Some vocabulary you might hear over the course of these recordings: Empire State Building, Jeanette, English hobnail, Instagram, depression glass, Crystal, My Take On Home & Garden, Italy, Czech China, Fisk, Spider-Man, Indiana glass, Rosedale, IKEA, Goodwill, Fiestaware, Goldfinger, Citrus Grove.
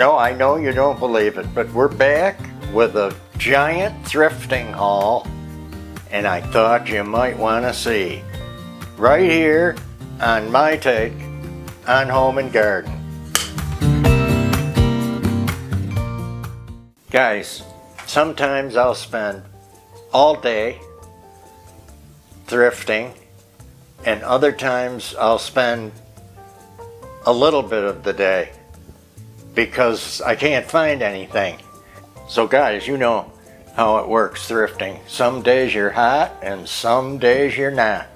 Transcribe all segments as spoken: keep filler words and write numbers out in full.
No, I know you don't believe it, but we're back with a giant thrifting haul, and I thought you might want to see. Right here on My Take on Home and Garden. Guys, sometimes I'll spend all day thrifting, and other times I'll spend a little bit of the day because I can't find anything. So guys, you know how it works thrifting. Some days you're hot and some days you're not.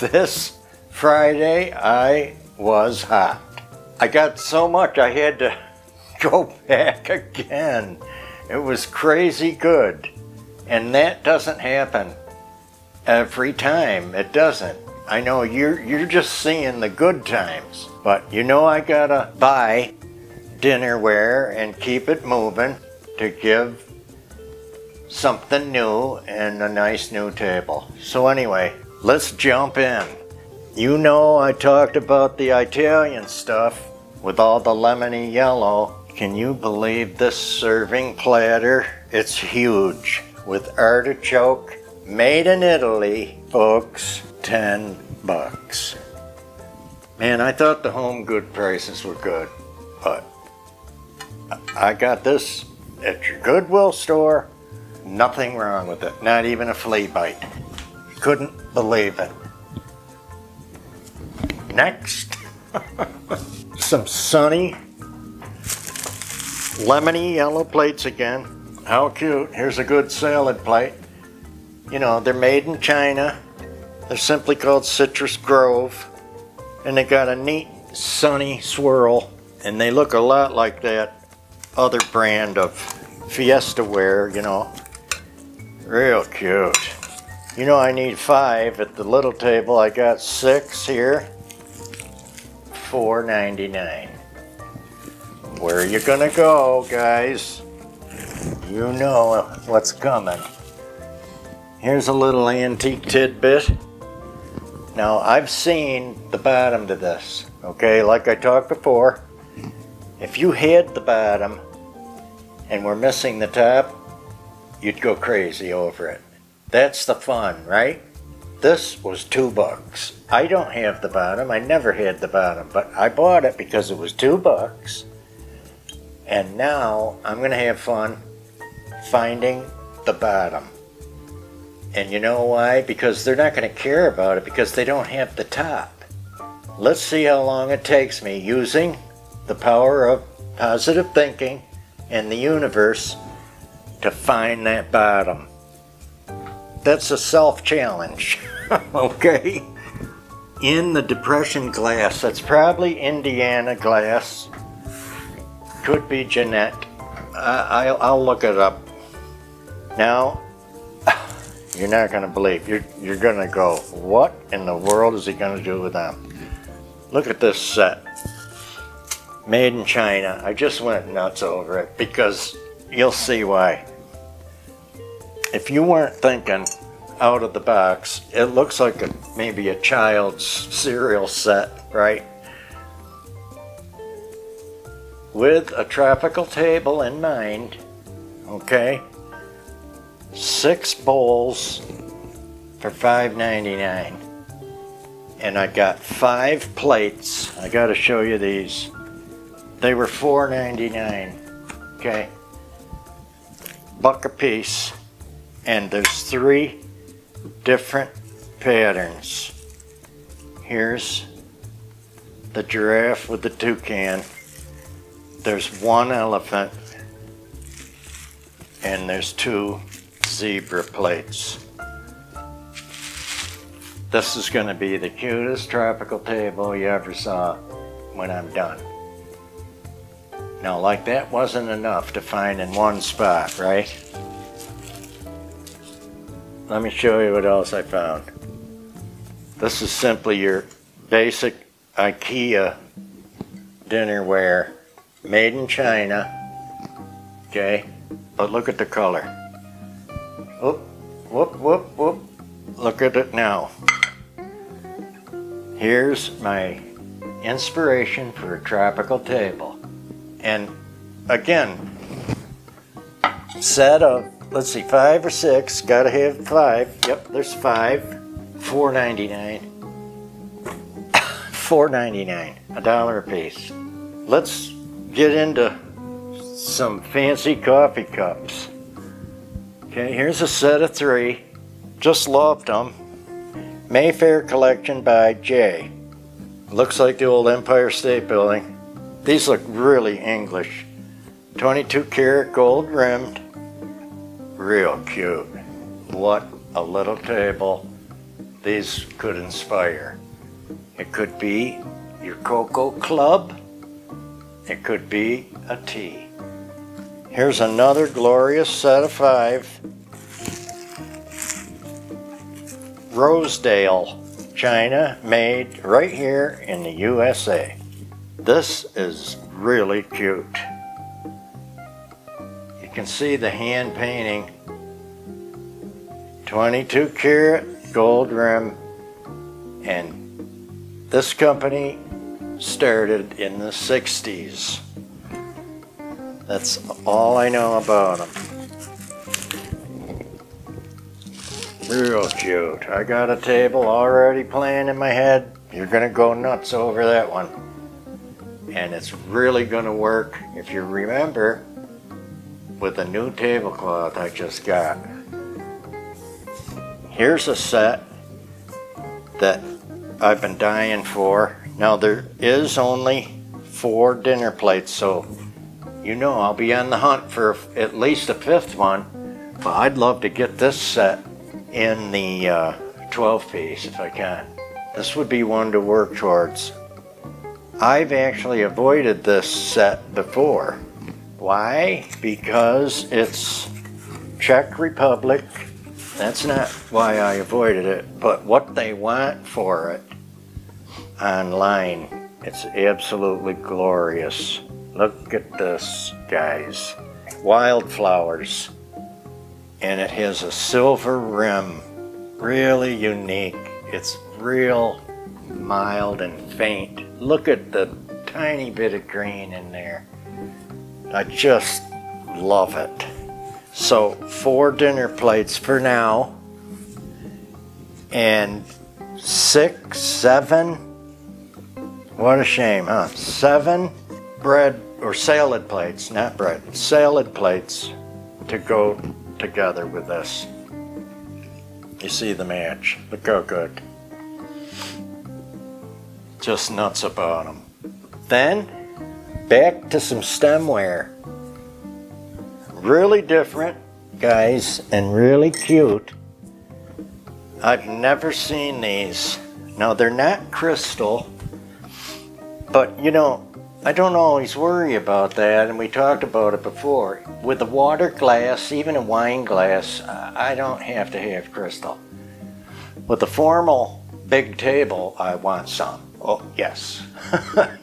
This Friday I was hot. I got so much I had to go back again. It was crazy good. And that doesn't happen every time. It doesn't. I know you're you're just seeing the good times, but you know I gotta buy dinnerware and keep it moving to give something new and a nice new table. So anyway, let's jump in. You know I talked about the Italian stuff with all the lemony yellow. Can you believe this serving platter? It's huge with artichoke, made in Italy, folks. ten bucks. Man, I thought the home good prices were good, but I got this at your Goodwill store. Nothing wrong with it, not even a flea bite. Couldn't believe it. Next, some sunny lemony yellow plates again. How cute. Here's a good salad plate. You know, they're made in China. They're simply called Citrus Grove, and they got a neat sunny swirl, and they look a lot like that other brand of Fiestaware, you know. Real cute. You know I need five at the little table. I got six here. four ninety-nine. Where are you gonna go, guys? You know what's coming. Here's a little antique tidbit. Now, I've seen the bottom to this, okay? Like I talked before, if you had the bottom and were missing the top, you'd go crazy over it. That's the fun, right? This was two bucks. I don't have the bottom. I never had the bottom, but I bought it because it was two bucks. And now I'm gonna have fun finding the bottom. And you know why? Because they're not going to care about it because they don't have the top. Let's see how long it takes me using the power of positive thinking and the universe to find that bottom. That's a self-challenge, okay? In the depression glass, that's probably Indiana glass. Could be Jeanette. I, I'll, I'll look it up. Now, you're not going to believe. You're, you're going to go, what in the world is he going to do with them? Look at this set. Made in China. I just went nuts over it because you'll see why. If you weren't thinking out of the box, it looks like a, maybe a child's cereal set, right? With a tropical table in mind, okay? Six bowls for five ninety-nine, and I got five plates. I got to show you these. They were four ninety-nine, okay? Buck a piece, and there's three different patterns. Here's the giraffe with the toucan. There's one elephant, and there's two zebra plates. This is going to be the cutest tropical table you ever saw when I'm done. Now, like that wasn't enough to find in one spot, right? Let me show you what else I found. This is simply your basic IKEA dinnerware, made in China, okay? But look at the color. Whoop, whoop, whoop, whoop. Look at it now. Here's my inspiration for a tropical table. And again, set of, let's see, five or six, gotta have five. Yep, there's five. four ninety-nine. four ninety-nine, a dollar a piece. Let's get into some fancy coffee cups. Okay, here's a set of three. Just loved them. Mayfair Collection by J. Looks like the old Empire State Building. These look really English. twenty-two karat gold rimmed. Real cute. What a little table these could inspire. It could be your cocoa club. It could be a tea. Here's another glorious set of five. Rosedale, China, made right here in the U S A. This is really cute. You can see the hand painting. twenty-two karat gold rim. And this company started in the sixties. That's all I know about them. Real cute. I got a table already playing in my head. You're gonna go nuts over that one. And it's really gonna work, if you remember, with a new tablecloth I just got. Here's a set that I've been dying for. Now there is only four dinner plates, so you know I'll be on the hunt for at least a fifth one, but I'd love to get this set in the uh, twelve piece if I can. This would be one to work towards. I've actually avoided this set before. Why? Because it's Czech Republic. That's not why I avoided it, but what they want for it online. It's absolutely glorious. Look at this, guys. Wildflowers. And it has a silver rim. Really unique. It's real mild and faint. Look at the tiny bit of green in there. I just love it. So four dinner plates for now. And six, seven, what a shame, huh? Seven bread or salad plates, not bread, salad plates to go together with this. You see the match. Look how good. Just nuts about them. Then back to some stemware. Really different, guys, and really cute. I've never seen these. Now they're not crystal, but you know, I don't always worry about that, and we talked about it before. With a water glass, even a wine glass, I don't have to have crystal. With a formal big table, I want some. Oh, yes.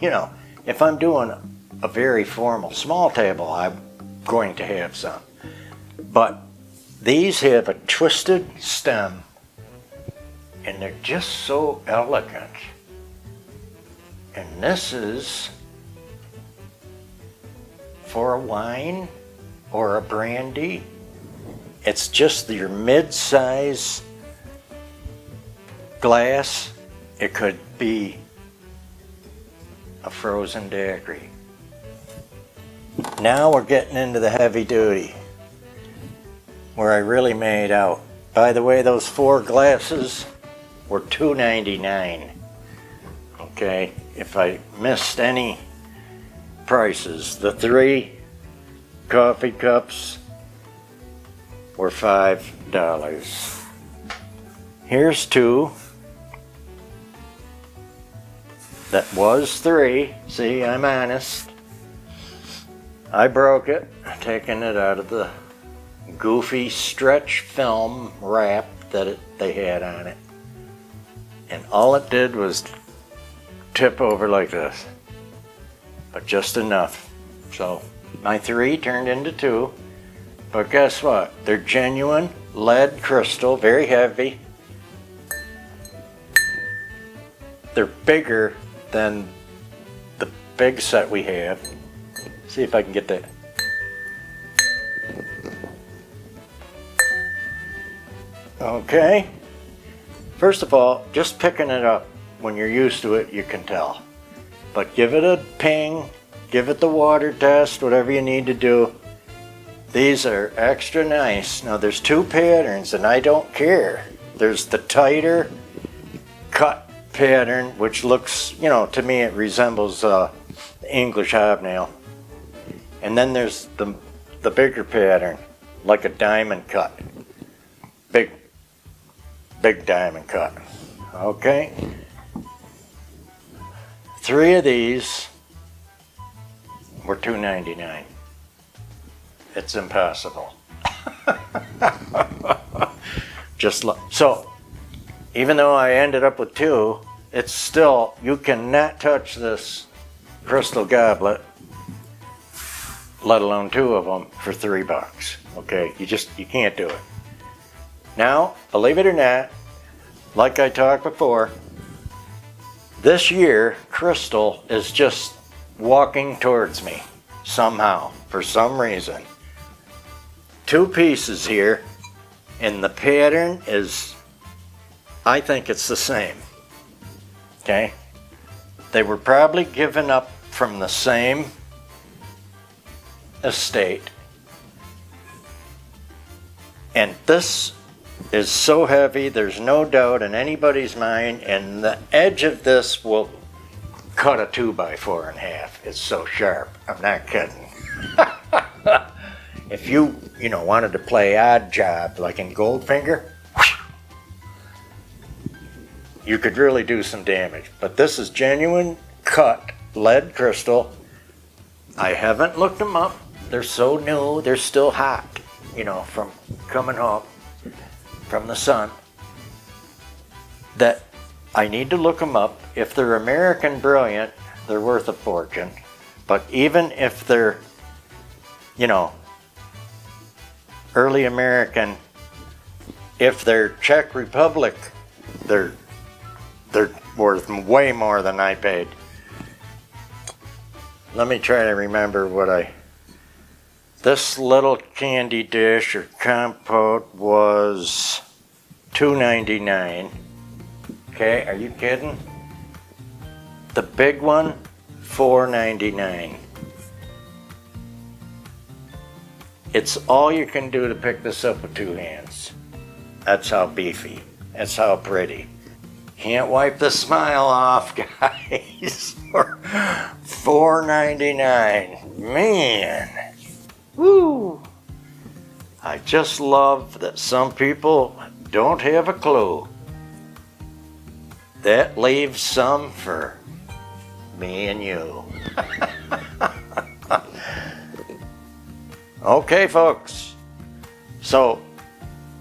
You know, if I'm doing a very formal small table, I'm going to have some. But these have a twisted stem, and they're just so elegant. And this is for a wine or a brandy. It's just your mid-size glass. It could be a frozen daiquiri. Now we're getting into the heavy duty, where I really made out. By the way, those four glasses were two ninety-nine. Okay, if I missed any prices, the three coffee cups were five dollars. Here's two. That was three. See, I'm honest. I broke it, taking it out of the goofy stretch film wrap that it, they had on it. And all it did was tip over like this. But just enough. So my three turned into two. But guess what? They're genuine lead crystal, very heavy. They're bigger than the big set we have. See if I can get that. Okay. First of all, just picking it up, when you're used to it, you can tell. But give it a ping, give it the water test, whatever you need to do. These are extra nice. Now there's two patterns, and I don't care. There's the tighter cut pattern, which looks, you know, to me it resembles uh, the English hobnail. And then there's the, the bigger pattern, like a diamond cut. Big, big diamond cut. Okay. Three of these were two ninety-nine. It's impossible. Just look. So, even though I ended up with two, it's still, you cannot touch this crystal goblet, let alone two of them, for three bucks. Okay, you just, you can't do it. Now, believe it or not, like I talked before, this year, crystal is just walking towards me somehow, for some reason. Two pieces here, and the pattern is, I think it's the same. Okay? They were probably given up from the same estate. And this is so heavy, there's no doubt in anybody's mind, and the edge of this will cut a two by four in half. It's so sharp. I'm not kidding. If you, you know, wanted to play odd job, like in Goldfinger, you could really do some damage. But this is genuine cut lead crystal. I haven't looked them up. They're so new. They're still hot, you know, from coming home from the sun, that I need to look them up. If they're American Brilliant, they're worth a fortune. But even if they're, you know, early American, if they're Czech Republic, they're they're worth way more than I paid. Let me try to remember what I... This little candy dish or compote was two ninety-nine. Okay, are you kidding? The big one, four ninety-nine. It's all you can do to pick this up with two hands. That's how beefy. That's how pretty. Can't wipe the smile off, guys. four ninety-nine. Man. Woo! I just love that some people don't have a clue. That leaves some for me and you. Okay, folks. So,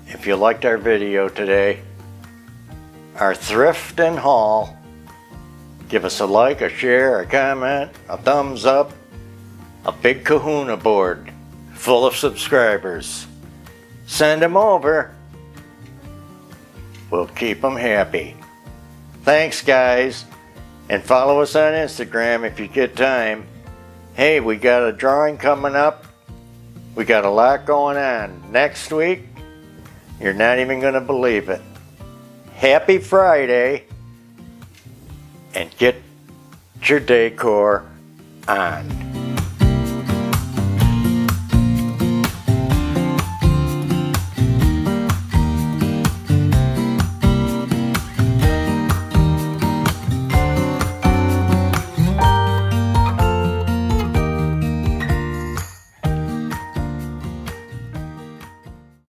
if you liked our video today, our thrift and haul, give us a like, a share, a comment, a thumbs up, a big kahuna board full of subscribers. Send them over. We'll keep them happy. Thanks, guys. And follow us on Instagram if you get time. Hey, we got a drawing coming up. We got a lot going on. Next week, you're not even going to believe it. Happy Friday. And get your decor on.